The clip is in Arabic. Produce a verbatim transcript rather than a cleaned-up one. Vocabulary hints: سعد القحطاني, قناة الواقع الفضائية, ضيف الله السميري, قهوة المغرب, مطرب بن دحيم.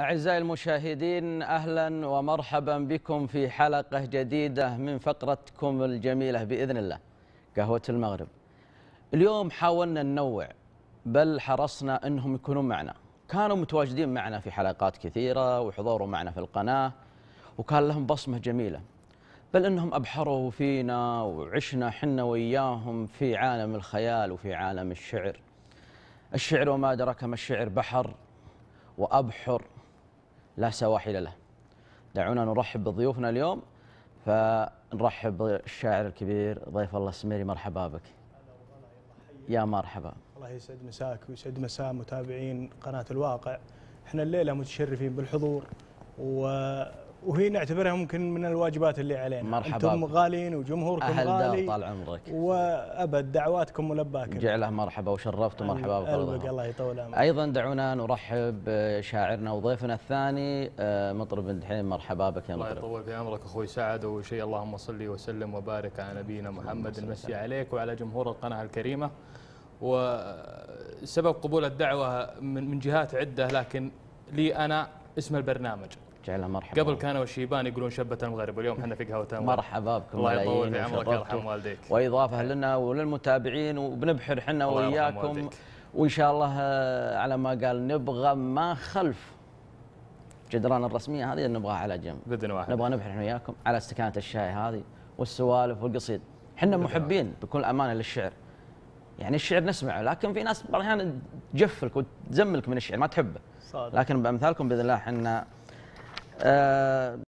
أعزائي المشاهدين، أهلا ومرحبا بكم في حلقة جديدة من فقرتكم الجميلة بإذن الله قهوة المغرب. اليوم حاولنا ننوع، بل حرصنا أنهم يكونون معنا، كانوا متواجدين معنا في حلقات كثيرة وحضوروا معنا في القناة وكان لهم بصمة جميلة، بل أنهم أبحروا فينا وعشنا حنا وإياهم في عالم الخيال وفي عالم الشعر. الشعر وما أدراك ما الشعر، بحر وأبحر لا سواحل له. دعونا نرحب بضيوفنا اليوم، فنرحب بالشاعر الكبير ضيف الله السميري. مرحبا بك. يا مرحبا. الله يسعد مساك ويسعد مساء متابعين قناة الواقع. احنا الليلة متشرفين بالحضور و... وهي نعتبرها ممكن من الواجبات اللي علينا. مرحبا. انتم غاليين وجمهوركم أهل غالي، طال عمرك، وابد دعواتكم ملباكم. جعله مرحبا وشرفت. مرحبا بك. الله يطول عمرك. ايضا دعونا نرحب بشاعرنا وضيفنا الثاني مطرب بن دحيم. مرحبا بك يا مطرب. الله يطول في عمرك اخوي سعد. اول شيء اللهم صل وسلم وبارك على نبينا محمد، المسي عليك وعلى جمهور القناه الكريمه. وسبب قبول الدعوه من من جهات عده، لكن لي انا اسم البرنامج. جعلها مرحبا. قبل كانوا الشيبان يقولون شبة المغرب، واليوم احنا في قهوة المغرب. مرحبا بكم. الله يطول في عمرك ويرحم والديك. واضافه لنا وللمتابعين، وبنبحر احنا وياكم، وان شاء الله على ما قال نبغى ما خلف جدران الرسميه هذه نبغاها على جنب. باذن واحد. نبغى نبحر احنا وياكم على استكانه الشاي هذه والسوالف والقصيد. احنا محبين بكل امانه للشعر. يعني الشعر نسمعه، لكن في ناس بعض الاحيان تجفلك وتزملك من الشعر ما تحبه. صادق. لكن بامثالكم باذن الله احنا Uh